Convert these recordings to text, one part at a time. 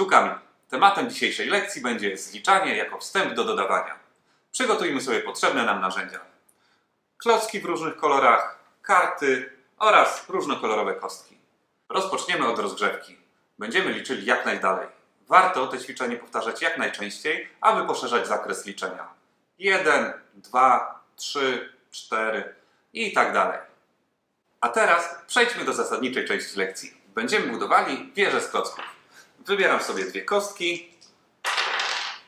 sztukami. Tematem dzisiejszej lekcji będzie zliczanie jako wstęp do dodawania. Przygotujmy sobie potrzebne nam narzędzia. Klocki w różnych kolorach, karty oraz różnokolorowe kostki. Rozpoczniemy od rozgrzewki. Będziemy liczyli jak najdalej. Warto to ćwiczenie powtarzać jak najczęściej, aby poszerzać zakres liczenia. 1, 2, 3, 4 i tak dalej. A teraz przejdźmy do zasadniczej części lekcji. Będziemy budowali wieżę z klocków. Wybieram sobie dwie kostki,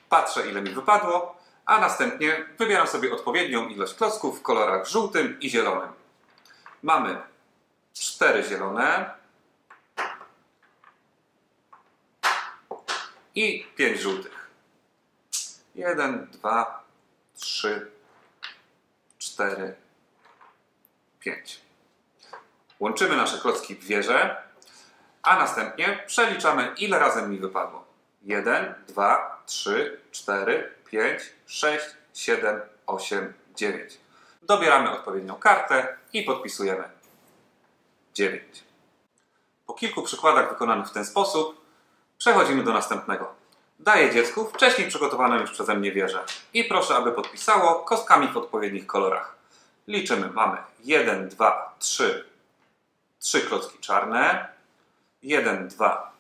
patrzę ile mi wypadło, a następnie wybieram sobie odpowiednią ilość klocków w kolorach żółtym i zielonym. Mamy 4 zielone i 5 żółtych. 1, 2, 3, 4, 5. Łączymy nasze klocki w wieżę, a następnie przeliczamy ile razem mi wypadło. 1, 2, 3, 4, 5, 6, 7, 8, 9. Dobieramy odpowiednią kartę i podpisujemy 9. Po kilku przykładach wykonanych w ten sposób przechodzimy do następnego. Daję dziecku wcześniej przygotowaną już przeze mnie wieżę i proszę, aby podpisało kostkami w odpowiednich kolorach. Liczymy. Mamy 1, 2, 3 klocki czarne, 1, 2,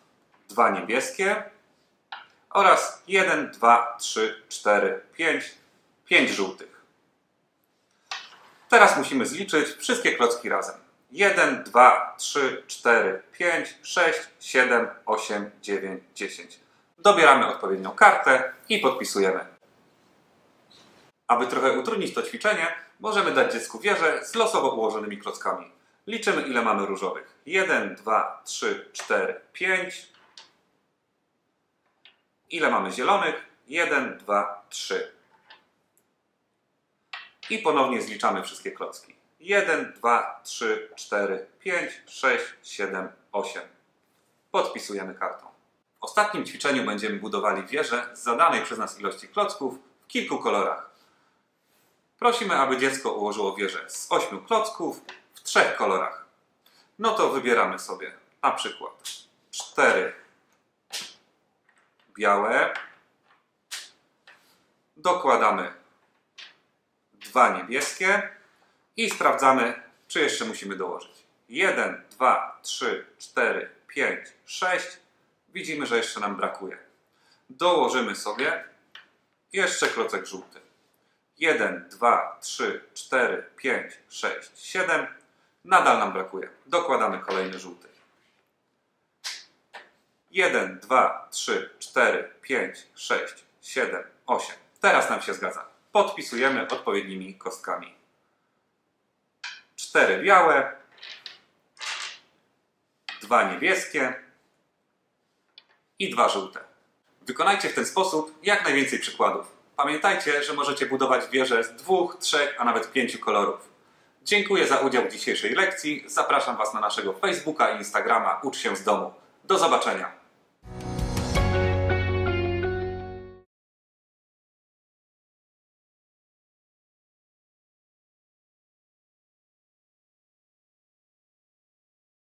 2 niebieskie oraz 1, 2, 3, 4, 5 żółtych. Teraz musimy zliczyć wszystkie klocki razem. 1, 2, 3, 4, 5, 6, 7, 8, 9, 10. Dobieramy odpowiednią kartę i podpisujemy. Aby trochę utrudnić to ćwiczenie, możemy dać dziecku wieżę z losowo ułożonymi klockami. Liczymy ile mamy różowych. 1, 2, 3, 4, 5. Ile mamy zielonych? 1, 2, 3. I ponownie zliczamy wszystkie klocki. 1, 2, 3, 4, 5, 6, 7, 8. Podpisujemy kartą. W ostatnim ćwiczeniu będziemy budowali wieżę z zadanej przez nas ilości klocków w kilku kolorach. Prosimy, aby dziecko ułożyło wieżę z 8 klocków w 3 kolorach. No to wybieramy sobie na przykład 4 białe, dokładamy 2 niebieskie i sprawdzamy, czy jeszcze musimy dołożyć. 1, 2, 3, 4, 5, 6. Widzimy, że jeszcze nam brakuje. Dołożymy sobie jeszcze klocek żółty. 1, 2, 3, 4, 5, 6, 7. Nadal nam brakuje. Dokładamy kolejny żółty. 1, 2, 3, 4, 5, 6, 7, 8. Teraz nam się zgadza. Podpisujemy odpowiednimi kostkami. 4 białe, 2 niebieskie i 2 żółte. Wykonajcie w ten sposób jak najwięcej przykładów. Pamiętajcie, że możecie budować wieże z 2, 3, a nawet 5 kolorów. Dziękuję za udział w dzisiejszej lekcji. Zapraszam Was na naszego Facebooka i Instagrama Ucz się z domu. Do zobaczenia!